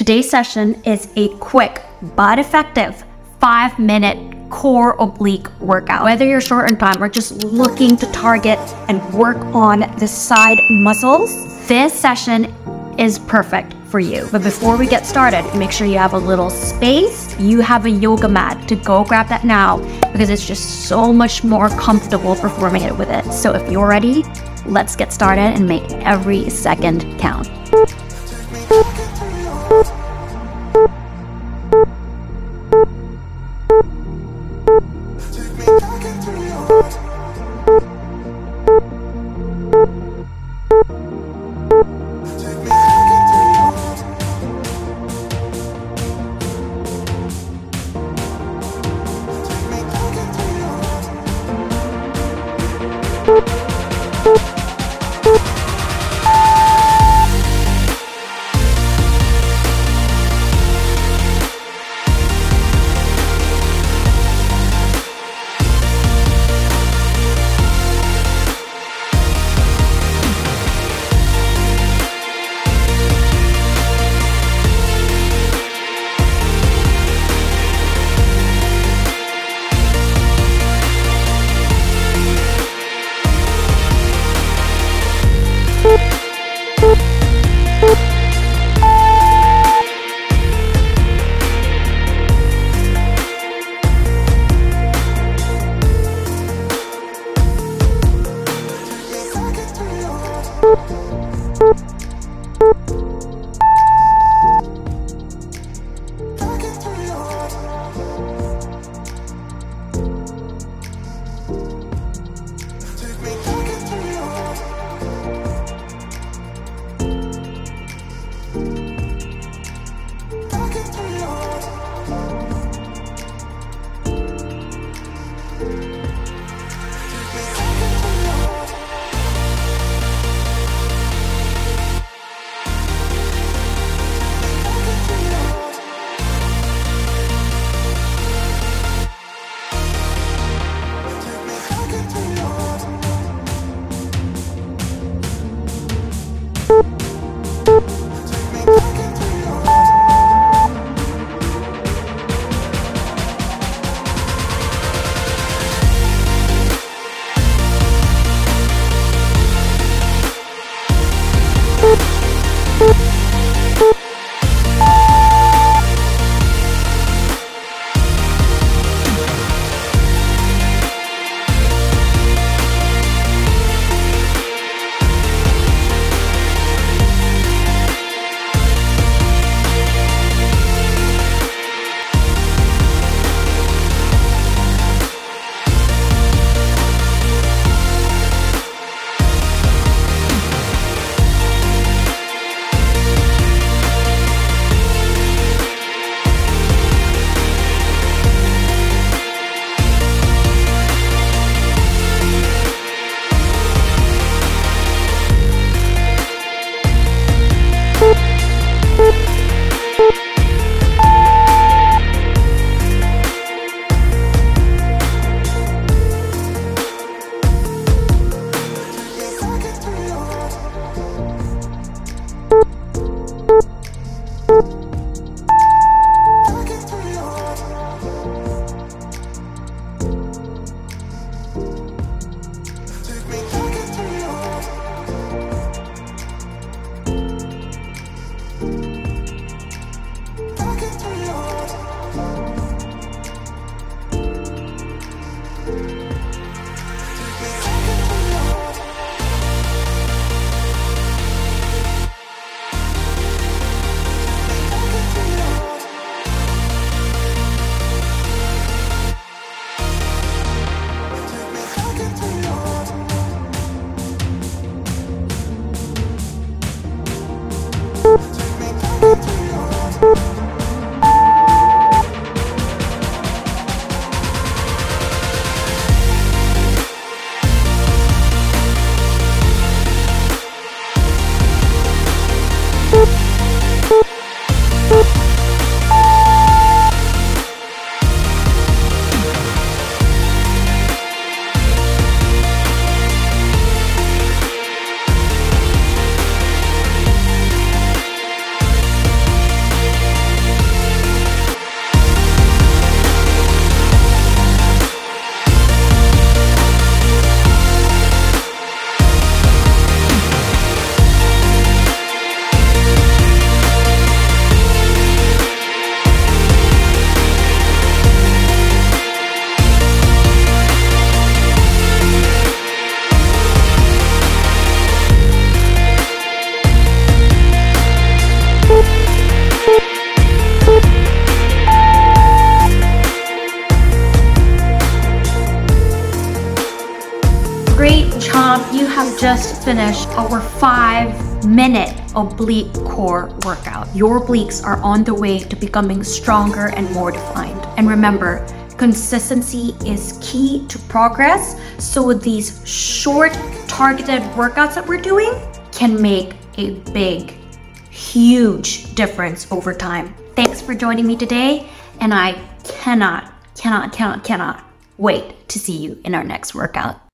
Today's session is a quick but effective 5-minute core oblique workout. Whether you're short on time or just looking to target and work on the side muscles, this session is perfect for you. But before we get started, make sure you have a little space. You have a yoga mat to go grab that now because it's just so much more comfortable performing it with it. So if you're ready, let's get started and make every second count. just finished our 5-minute oblique core workout. Your obliques are on the way to becoming stronger and more defined. And remember, consistency is key to progress. So these short, targeted workouts that we're doing can make a big, huge difference over time. Thanks for joining me today, and I cannot wait to see you in our next workout.